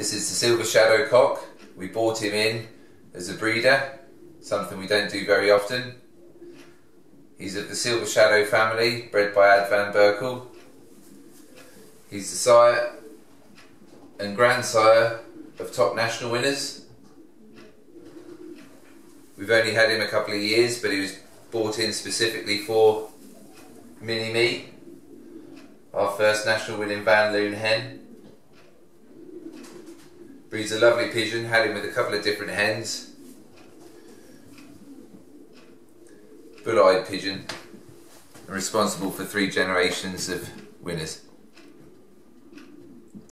This is the Silver Shadow cock. We bought him in as a breeder, something we don't do very often. He's of the Silver Shadow family, bred by Ad van Berkel. He's the sire and grandsire of top national winners. We've only had him a couple of years, but he was bought in specifically for Mini Me, our first national winning Van Loon hen. Breeds a lovely pigeon, had him with a couple of different hens. Bull-eyed pigeon, and responsible for 3 generations of winners.